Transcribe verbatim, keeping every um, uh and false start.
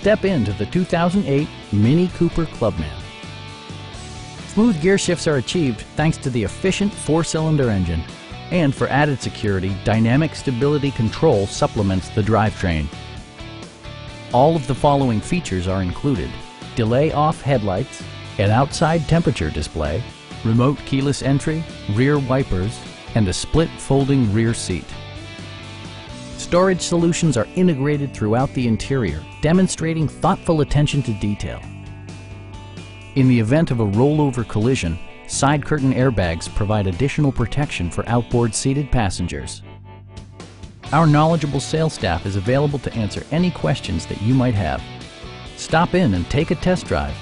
Step into the two thousand eight MINI Cooper Clubman. Smooth gear shifts are achieved thanks to the efficient four-cylinder engine. And for added security, dynamic stability control supplements the drivetrain. All of the following features are included: delay off headlights, an outside temperature display, remote keyless entry, rear wipers, and a split folding rear seat. Storage solutions are integrated throughout the interior, demonstrating thoughtful attention to detail. In the event of a rollover collision, side curtain airbags provide additional protection for outboard seated passengers. Our knowledgeable sales staff is available to answer any questions that you might have. Stop in and take a test drive.